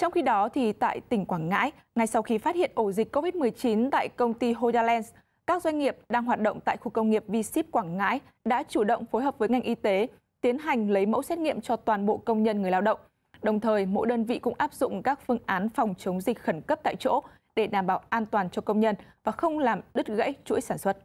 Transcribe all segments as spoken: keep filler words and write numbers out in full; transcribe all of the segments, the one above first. Trong khi đó, thì tại tỉnh Quảng Ngãi, ngay sau khi phát hiện ổ dịch Covid mười chín tại công ty Hoya Lens, các doanh nghiệp đang hoạt động tại khu công nghiệp vê i ép Quảng Ngãi đã chủ động phối hợp với ngành y tế, tiến hành lấy mẫu xét nghiệm cho toàn bộ công nhân người lao động. Đồng thời, mỗi đơn vị cũng áp dụng các phương án phòng chống dịch khẩn cấp tại chỗ để đảm bảo an toàn cho công nhân và không làm đứt gãy chuỗi sản xuất.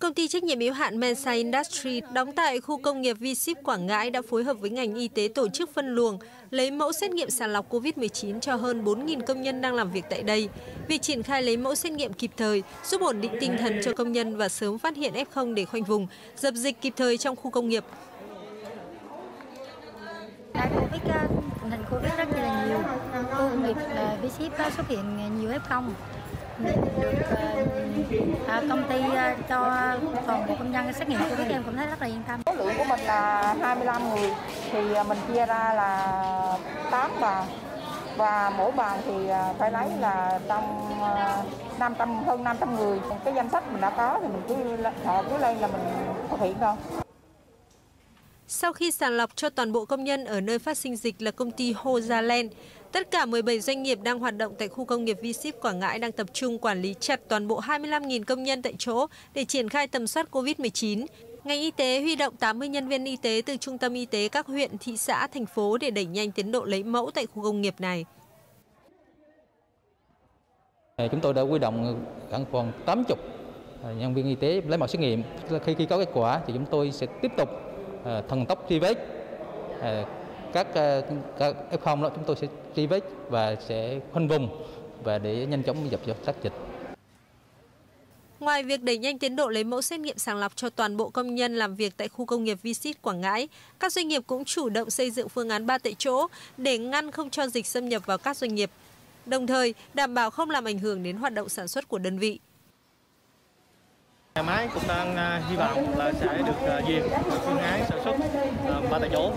Công ty trách nhiệm hữu hạn Mensa Industry đóng tại khu công nghiệp vê i ép Quảng Ngãi đã phối hợp với ngành y tế tổ chức phân luồng, lấy mẫu xét nghiệm sàng lọc Covid mười chín cho hơn bốn nghìn công nhân đang làm việc tại đây. Việc triển khai lấy mẫu xét nghiệm kịp thời giúp ổn định tinh thần cho công nhân và sớm phát hiện ép không để khoanh vùng, dập dịch kịp thời trong khu công nghiệp. Covid rất là nhiều, khu công nghiệp vê i ép xuất hiện nhiều ép không. Được à, công ty cho toàn bộ công nhân xét nghiệm Covid em cũng thấy rất là yên tâm. Số lượng của mình là hai mươi lăm người, thì mình chia ra là tám bàn và mỗi bàn thì phải lấy là trong năm trăm hơn năm trăm người. Cái danh sách mình đã có thì mình cứ họ cứ lên là mình thực hiện thôi. Sau khi sàng lọc cho toàn bộ công nhân ở nơi phát sinh dịch là công ty Hoya Lens, tất cả mười bảy doanh nghiệp đang hoạt động tại khu công nghiệp vê i ép Quảng Ngãi đang tập trung quản lý chặt toàn bộ hai mươi lăm nghìn công nhân tại chỗ để triển khai tầm soát Covid mười chín. Ngành y tế huy động tám mươi nhân viên y tế từ trung tâm y tế các huyện, thị xã, thành phố để đẩy nhanh tiến độ lấy mẫu tại khu công nghiệp này. Chúng tôi đã huy động khoảng tám mươi nhân viên y tế lấy mẫu xét nghiệm. Khi khi có kết quả thì chúng tôi sẽ tiếp tục thần tốc truy vết các, các ép không đó, chúng tôi sẽ truy vết và sẽ khoanh vùng và để nhanh chóng dập dập tắt dịch. Ngoài việc đẩy nhanh tiến độ lấy mẫu xét nghiệm sàng lọc cho toàn bộ công nhân làm việc tại khu công nghiệp vê i ép Quảng Ngãi, các doanh nghiệp cũng chủ động xây dựng phương án ba tại chỗ để ngăn không cho dịch xâm nhập vào các doanh nghiệp, đồng thời đảm bảo không làm ảnh hưởng đến hoạt động sản xuất của đơn vị. Nhà máy cũng đang hy vọng là sẽ được duyệt phương án sản xuất ba tại chỗ,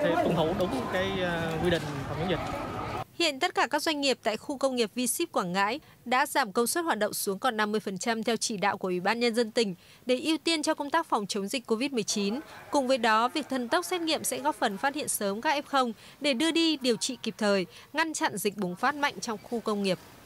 theo tuân thủ đúng cái quy định phòng chống dịch. Hiện tất cả các doanh nghiệp tại khu công nghiệp vê i ép Quảng Ngãi đã giảm công suất hoạt động xuống còn năm mươi phần trăm theo chỉ đạo của Ủy ban Nhân dân tỉnh để ưu tiên cho công tác phòng chống dịch Covid mười chín. Cùng với đó, việc thần tốc xét nghiệm sẽ góp phần phát hiện sớm các ép không để đưa đi điều trị kịp thời, ngăn chặn dịch bùng phát mạnh trong khu công nghiệp.